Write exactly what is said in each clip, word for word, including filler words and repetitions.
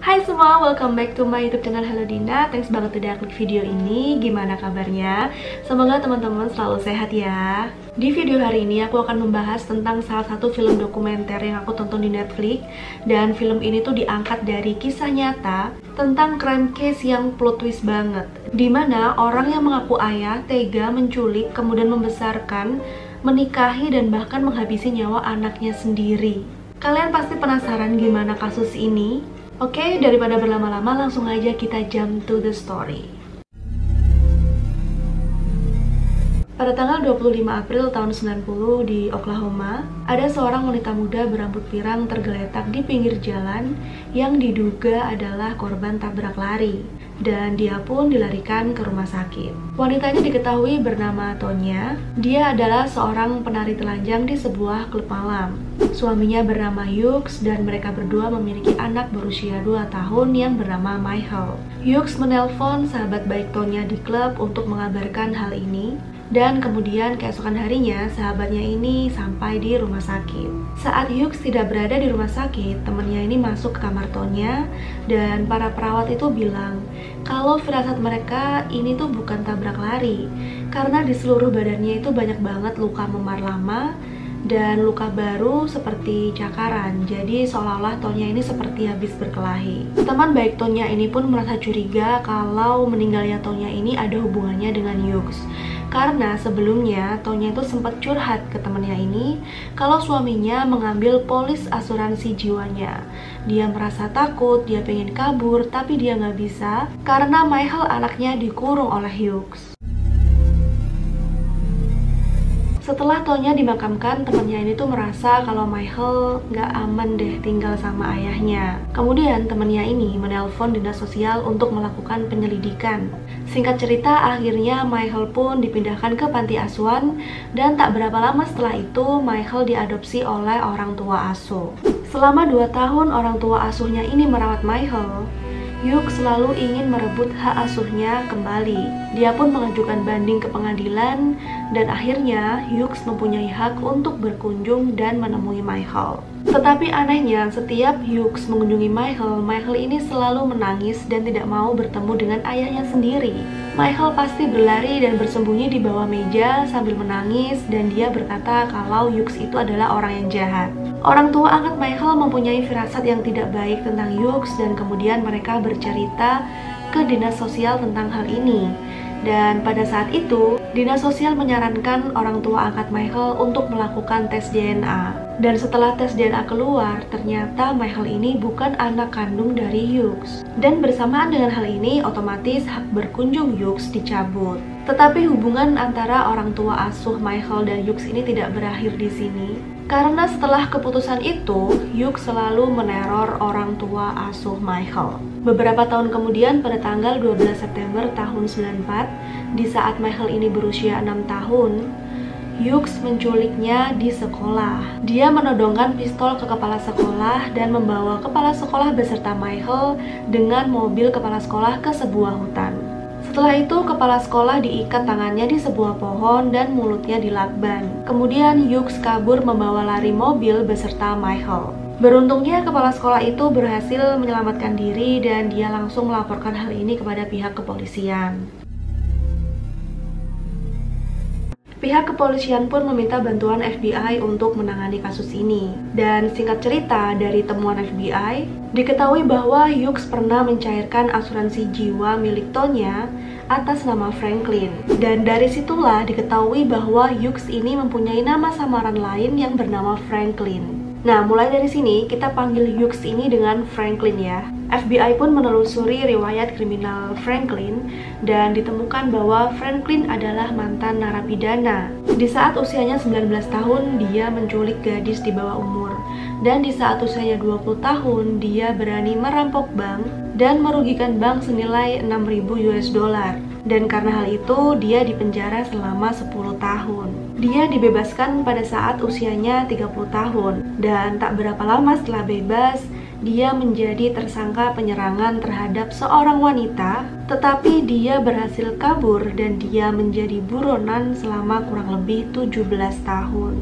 Hai semua, welcome back to my YouTube channel Hello Dina. Thanks banget udah klik video ini. Gimana kabarnya? Semoga teman-teman selalu sehat ya. Di video hari ini aku akan membahas tentang salah satu film dokumenter yang aku tonton di Netflix. Dan film ini tuh diangkat dari kisah nyata tentang crime case yang plot twist banget, dimana orang yang mengaku ayah tega menculik, kemudian membesarkan, menikahi, dan bahkan menghabisi nyawa anaknya sendiri. Kalian pasti penasaran gimana kasus ini? Oke, okay, daripada berlama-lama langsung aja kita jump to the story. Pada tanggal dua puluh lima April tahun sembilan puluh di Oklahoma, ada seorang wanita muda berambut pirang tergeletak di pinggir jalan yang diduga adalah korban tabrak lari, dan dia pun dilarikan ke rumah sakit. Wanita ini diketahui bernama Tonya. Dia adalah seorang penari telanjang di sebuah klub malam. Suaminya bernama Yuks dan mereka berdua memiliki anak berusia dua tahun yang bernama Michael. Yuks menelpon sahabat baik Tonya di klub untuk mengabarkan hal ini, dan kemudian keesokan harinya sahabatnya ini sampai di rumah sakit. Saat Hughes tidak berada di rumah sakit, temannya ini masuk ke kamar Tonya dan para perawat itu bilang kalau firasat mereka ini tuh bukan tabrak lari, karena di seluruh badannya itu banyak banget luka memar lama dan luka baru seperti cakaran. Jadi seolah-olah Tonya ini seperti habis berkelahi. Teman baik Tonya ini pun merasa curiga kalau meninggalnya Tonya ini ada hubungannya dengan Hughes, karena sebelumnya Tonya itu sempat curhat ke temannya ini kalau suaminya mengambil polis asuransi jiwanya. Dia merasa takut, dia pengen kabur, tapi dia nggak bisa karena Michael anaknya dikurung oleh Hughes. Setelah Tonya dimakamkan, temannya ini tuh merasa kalau Michael nggak aman deh tinggal sama ayahnya. Kemudian temannya ini menelpon dinas sosial untuk melakukan penyelidikan. Singkat cerita, akhirnya Michael pun dipindahkan ke panti asuhan dan tak berapa lama setelah itu Michael diadopsi oleh orang tua asuh. Selama dua tahun orang tua asuhnya ini merawat Michael. Yuk selalu ingin merebut hak asuhnya kembali. Dia pun mengajukan banding ke pengadilan dan akhirnya Hughes mempunyai hak untuk berkunjung dan menemui Michael. Tetapi anehnya setiap Hughes mengunjungi Michael, Michael ini selalu menangis dan tidak mau bertemu dengan ayahnya sendiri. Michael pasti berlari dan bersembunyi di bawah meja sambil menangis dan dia berkata kalau Hughes itu adalah orang yang jahat. Orang tua angkat Michael mempunyai firasat yang tidak baik tentang Hughes dan kemudian mereka bercerita ke dinas sosial tentang hal ini. Dan pada saat itu, dinas sosial menyarankan orang tua angkat Michael untuk melakukan tes D N A. Dan setelah tes D N A keluar, ternyata Michael ini bukan anak kandung dari Hughes. Dan bersamaan dengan hal ini, otomatis hak berkunjung Hughes dicabut. Tetapi hubungan antara orang tua asuh Michael dan Hughes ini tidak berakhir di sini, karena setelah keputusan itu, Hughes selalu meneror orang tua asuh Michael. Beberapa tahun kemudian pada tanggal dua belas September tahun sembilan puluh empat, di saat Michael ini berusia enam tahun, Hughes menculiknya di sekolah. Dia menodongkan pistol ke kepala sekolah dan membawa kepala sekolah beserta Michael dengan mobil kepala sekolah ke sebuah hutan. Setelah itu, kepala sekolah diikat tangannya di sebuah pohon dan mulutnya dilakban. Kemudian Hughes kabur membawa lari mobil beserta Michael. Beruntungnya kepala sekolah itu berhasil menyelamatkan diri dan dia langsung melaporkan hal ini kepada pihak kepolisian. Pihak kepolisian pun meminta bantuan F B I untuk menangani kasus ini. Dan singkat cerita, dari temuan F B I, diketahui bahwa Hughes pernah mencairkan asuransi jiwa milik Tonya atas nama Franklin. Dan dari situlah diketahui bahwa Hughes ini mempunyai nama samaran lain yang bernama Franklin. Nah, mulai dari sini kita panggil Hughes ini dengan Franklin ya. F B I pun menelusuri riwayat kriminal Franklin dan ditemukan bahwa Franklin adalah mantan narapidana. Di saat usianya sembilan belas tahun, dia menculik gadis di bawah umur. Dan di saat usianya dua puluh tahun, dia berani merampok bank dan merugikan bank senilai enam ribu US dollar. Dan karena hal itu, dia dipenjara selama sepuluh tahun. Dia dibebaskan pada saat usianya tiga puluh tahun dan tak berapa lama setelah bebas, dia menjadi tersangka penyerangan terhadap seorang wanita, tetapi dia berhasil kabur dan dia menjadi buronan selama kurang lebih tujuh belas tahun.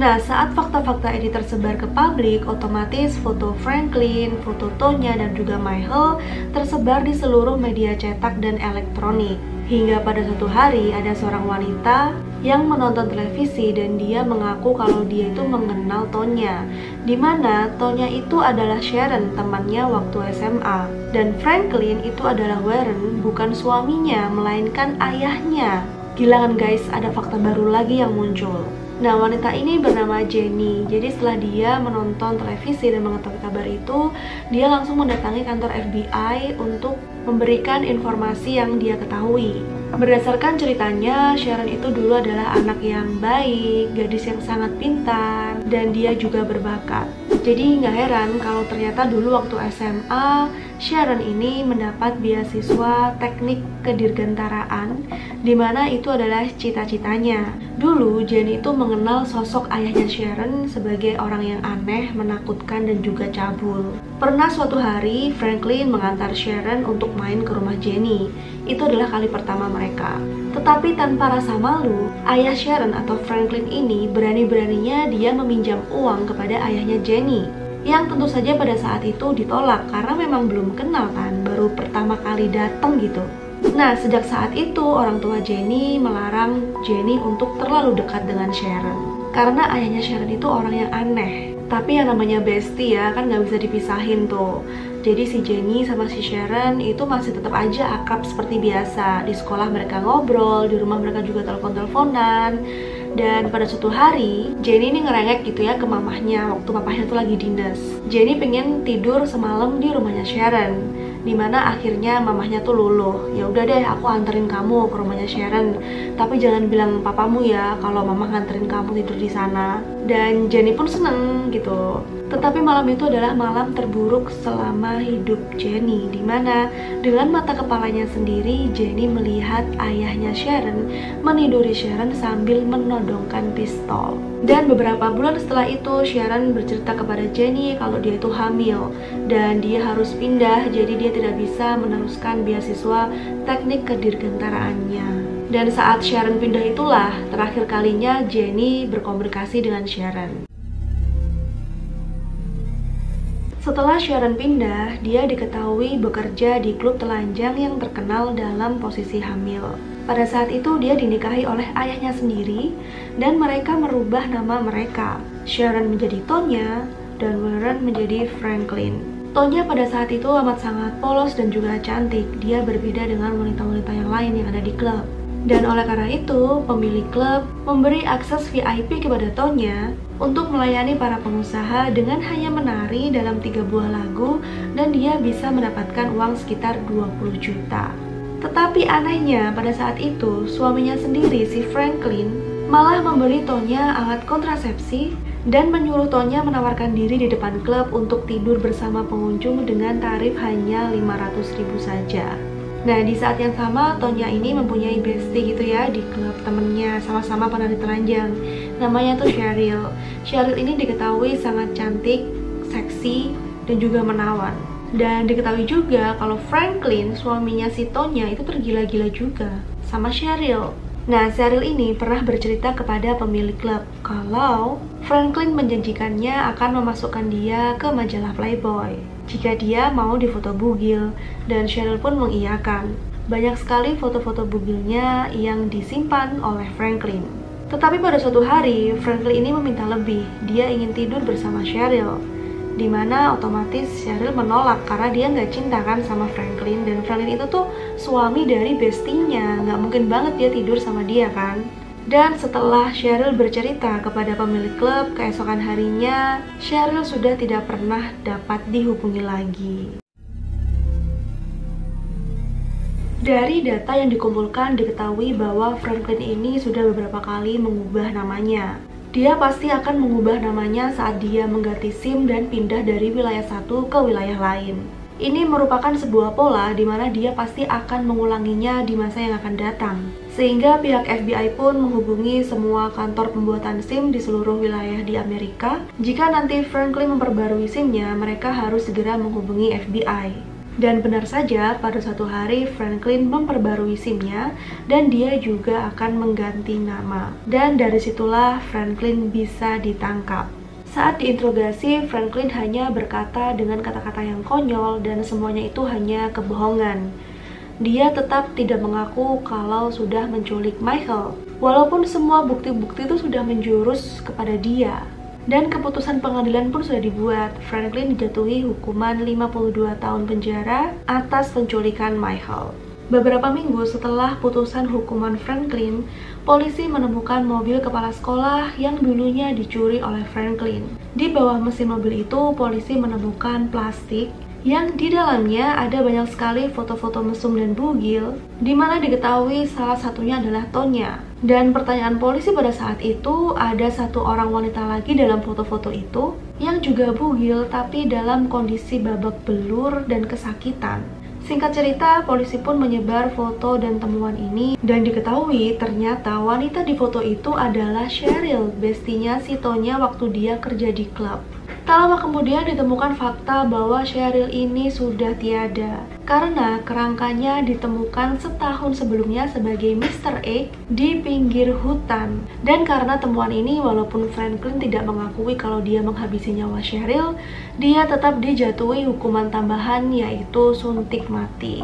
Nah, saat fakta-fakta ini tersebar ke publik, otomatis foto Franklin, foto Tonya, dan juga Michael tersebar di seluruh media cetak dan elektronik. Hingga pada suatu hari ada seorang wanita yang menonton televisi dan dia mengaku kalau dia itu mengenal Tonya, dimana Tonya itu adalah Sharon, temannya waktu S M A, dan Franklin itu adalah Warren, bukan suaminya melainkan ayahnya. Gila kan guys, ada fakta baru lagi yang muncul. Nah, wanita ini bernama Jenny. Jadi setelah dia menonton televisi dan mengetahui kabar itu, dia langsung mendatangi kantor F B I untuk memberikan informasi yang dia ketahui. Berdasarkan ceritanya, Sharon itu dulu adalah anak yang baik, gadis yang sangat pintar, dan dia juga berbakat. Jadi nggak heran kalau ternyata dulu waktu S M A, Sharon ini mendapat beasiswa teknik kedirgantaraan, di mana itu adalah cita-citanya. Dulu Jenny itu mengenal sosok ayahnya Sharon sebagai orang yang aneh, menakutkan, dan juga cabul. Pernah suatu hari Franklin mengantar Sharon untuk main ke rumah Jenny. Itu adalah kali pertama mereka. Tetapi tanpa rasa malu, ayah Sharon atau Franklin ini berani-beraninya dia meminjam uang kepada ayahnya Jenny, yang tentu saja pada saat itu ditolak karena memang belum kenal kan, baru pertama kali datang gitu. Nah, sejak saat itu orang tua Jenny melarang Jenny untuk terlalu dekat dengan Sharon karena ayahnya Sharon itu orang yang aneh. Tapi yang namanya bestie ya kan nggak bisa dipisahin tuh. Jadi si Jenny sama si Sharon itu masih tetap aja akrab seperti biasa. Di sekolah mereka ngobrol, di rumah mereka juga telepon-teleponan. Dan pada suatu hari, Jenny ini ngerengek gitu ya ke mamahnya waktu papahnya tuh lagi dinas. Jenny pengen tidur semalam di rumahnya Sharon, dimana akhirnya mamahnya tuh luluh. Ya udah deh, aku anterin kamu ke rumahnya Sharon, tapi jangan bilang papamu ya kalau mama nganterin kamu tidur di sana. Dan Jenny pun seneng gitu. Tetapi malam itu adalah malam terburuk selama hidup Jenny, dimana dengan mata kepalanya sendiri Jenny melihat ayahnya Sharon meniduri Sharon sambil menodongkan pistol. Dan beberapa bulan setelah itu Sharon bercerita kepada Jenny kalau dia itu hamil dan dia harus pindah, jadi dia tidak bisa meneruskan beasiswa teknik kedirgantaraannya. Dan saat Sharon pindah itulah terakhir kalinya Jenny berkomunikasi dengan Sharon. Setelah Sharon pindah, dia diketahui bekerja di klub telanjang yang terkenal dalam posisi hamil. Pada saat itu dia dinikahi oleh ayahnya sendiri dan mereka merubah nama mereka. Sharon menjadi Tonya dan Warren menjadi Franklin. Tonya pada saat itu amat sangat polos dan juga cantik. Dia berbeda dengan wanita-wanita yang lain yang ada di klub. Dan oleh karena itu, pemilik klub memberi akses V I P kepada Tonya untuk melayani para pengusaha dengan hanya menari dalam tiga buah lagu dan dia bisa mendapatkan uang sekitar dua puluh juta. Tetapi anehnya pada saat itu, suaminya sendiri si Franklin malah memberi Tonya alat kontrasepsi dan menyuruh Tonya menawarkan diri di depan klub untuk tidur bersama pengunjung dengan tarif hanya lima ratus ribu saja. Nah, di saat yang sama Tonya ini mempunyai bestie gitu ya di klub, temennya sama-sama penari telanjang. Namanya tuh Cheryl. Cheryl ini diketahui sangat cantik, seksi, dan juga menawan. Dan diketahui juga kalau Franklin, suaminya si Tonya, itu tergila-gila juga sama Cheryl. Nah, Cheryl ini pernah bercerita kepada pemilik klub kalau Franklin menjanjikannya akan memasukkan dia ke majalah Playboy jika dia mau difoto bugil, dan Cheryl pun mengiyakan. Banyak sekali foto-foto bugilnya yang disimpan oleh Franklin. Tetapi pada suatu hari, Franklin ini meminta lebih. Dia ingin tidur bersama Cheryl, dimana otomatis Cheryl menolak karena dia nggak cinta kan sama Franklin, dan Franklin itu tuh suami dari bestinya, nggak mungkin banget dia tidur sama dia kan. Dan setelah Cheryl bercerita kepada pemilik klub, keesokan harinya Cheryl sudah tidak pernah dapat dihubungi lagi. Dari data yang dikumpulkan diketahui bahwa Franklin ini sudah beberapa kali mengubah namanya. Dia pasti akan mengubah namanya saat dia mengganti SIM dan pindah dari wilayah satu ke wilayah lain. Ini merupakan sebuah pola di mana dia pasti akan mengulanginya di masa yang akan datang. Sehingga pihak F B I pun menghubungi semua kantor pembuatan SIM di seluruh wilayah di Amerika. Jika nanti Franklin memperbarui SIM-nya, mereka harus segera menghubungi F B I. Dan benar saja, pada suatu hari Franklin memperbarui SIM-nya dan dia juga akan mengganti nama. Dan dari situlah Franklin bisa ditangkap. Saat diinterogasi, Franklin hanya berkata dengan kata-kata yang konyol dan semuanya itu hanya kebohongan. Dia tetap tidak mengaku kalau sudah menculik Michael, walaupun semua bukti-bukti itu sudah menjurus kepada dia. Dan keputusan pengadilan pun sudah dibuat. Franklin dijatuhi hukuman lima puluh dua tahun penjara atas penculikan Michael. Beberapa minggu setelah putusan hukuman Franklin, polisi menemukan mobil kepala sekolah yang dulunya dicuri oleh Franklin. Di bawah mesin mobil itu, polisi menemukan plastik yang di dalamnya ada banyak sekali foto-foto mesum dan bugil, di mana diketahui salah satunya adalah Tonya. Dan pertanyaan polisi pada saat itu, ada satu orang wanita lagi dalam foto-foto itu yang juga bugil tapi dalam kondisi babak belur dan kesakitan. Singkat cerita, polisi pun menyebar foto dan temuan ini dan diketahui ternyata wanita di foto itu adalah Cheryl, bestinya si Tonya waktu dia kerja di klub. Tak lama kemudian ditemukan fakta bahwa Cheryl ini sudah tiada karena kerangkanya ditemukan setahun sebelumnya sebagai mister Egg di pinggir hutan. Dan karena temuan ini, walaupun Franklin tidak mengakui kalau dia menghabisi nyawa Cheryl, dia tetap dijatuhi hukuman tambahan yaitu suntik mati.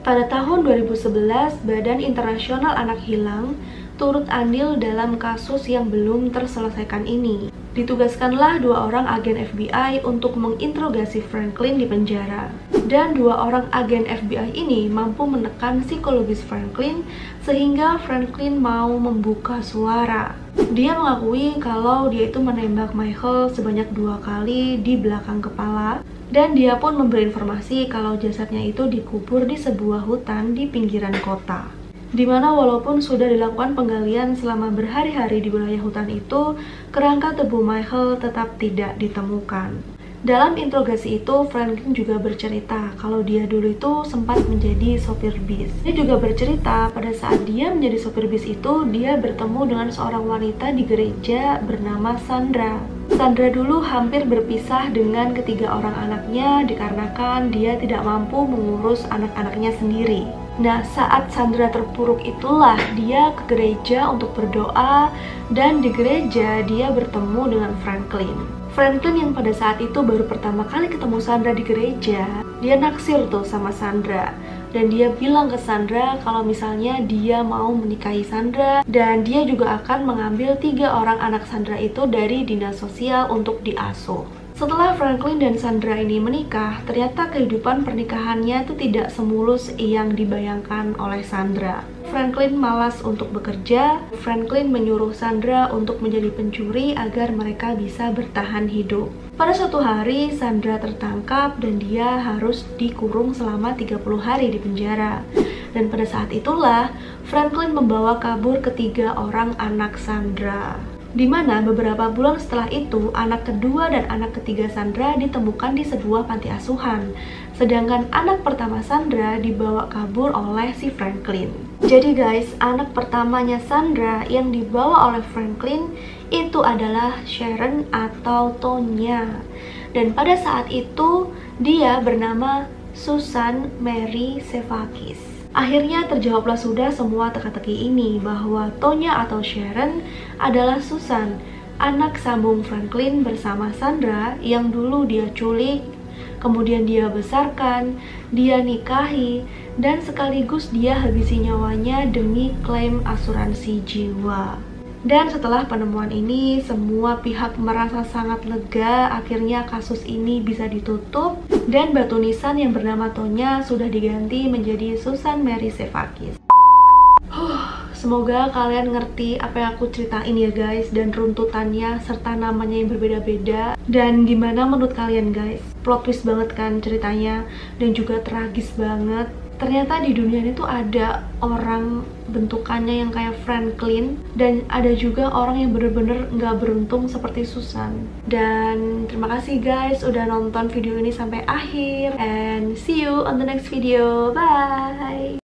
Pada tahun dua ribu sebelas, Badan Internasional Anak Hilang turut andil dalam kasus yang belum terselesaikan ini. Ditugaskanlah dua orang agen F B I untuk menginterogasi Franklin di penjara. Dan dua orang agen F B I ini mampu menekan psikologis Franklin sehingga Franklin mau membuka suara. Dia mengakui kalau dia itu menembak Michael sebanyak dua kali di belakang kepala. Dan dia pun memberi informasi kalau jasadnya itu dikubur di sebuah hutan di pinggiran kota. Dimana walaupun sudah dilakukan penggalian selama berhari-hari di wilayah hutan itu, kerangka tubuh Michael tetap tidak ditemukan. Dalam interogasi itu, Franklin juga bercerita kalau dia dulu itu sempat menjadi sopir bis. Dia juga bercerita pada saat dia menjadi sopir bis itu, dia bertemu dengan seorang wanita di gereja bernama Sandra. Sandra dulu hampir berpisah dengan ketiga orang anaknya dikarenakan dia tidak mampu mengurus anak-anaknya sendiri. Nah, saat Sandra terpuruk itulah dia ke gereja untuk berdoa dan di gereja dia bertemu dengan Franklin. Franklin yang pada saat itu baru pertama kali ketemu Sandra di gereja, dia naksir tuh sama Sandra. Dan dia bilang ke Sandra kalau misalnya dia mau menikahi Sandra dan dia juga akan mengambil tiga orang anak Sandra itu dari dinas sosial untuk diasuh. Setelah Franklin dan Sandra ini menikah, ternyata kehidupan pernikahannya itu tidak semulus yang dibayangkan oleh Sandra. Franklin malas untuk bekerja, Franklin menyuruh Sandra untuk menjadi pencuri agar mereka bisa bertahan hidup. Pada suatu hari, Sandra tertangkap dan dia harus dikurung selama tiga puluh hari di penjara. Dan pada saat itulah, Franklin membawa kabur ketiga orang anak Sandra. Di mana beberapa bulan setelah itu, anak kedua dan anak ketiga Sandra ditemukan di sebuah panti asuhan. Sedangkan anak pertama Sandra dibawa kabur oleh si Franklin. Jadi guys, anak pertamanya Sandra yang dibawa oleh Franklin itu adalah Sharon atau Tonya. Dan pada saat itu dia bernama Susan Mary Sevakis. Akhirnya terjawablah sudah semua teka-teki ini bahwa Tonya atau Sharon adalah Susan, anak sambung Franklin bersama Sandra yang dulu dia culik, kemudian dia besarkan, dia nikahi, dan sekaligus dia habisi nyawanya demi klaim asuransi jiwa. Dan setelah penemuan ini, semua pihak merasa sangat lega, akhirnya kasus ini bisa ditutup dan batu nisan yang bernama Tonya sudah diganti menjadi Susan Mary Sevakis. Huh, semoga kalian ngerti apa yang aku ceritain ya guys, dan runtutannya serta namanya yang berbeda-beda. Dan gimana menurut kalian guys? Plot twist banget kan ceritanya dan juga tragis banget. Ternyata di dunia ini tuh ada orang bentukannya yang kayak Franklin dan ada juga orang yang bener-bener nggak beruntung seperti Susan. Dan terima kasih guys udah nonton video ini sampai akhir, and see you on the next video. Bye.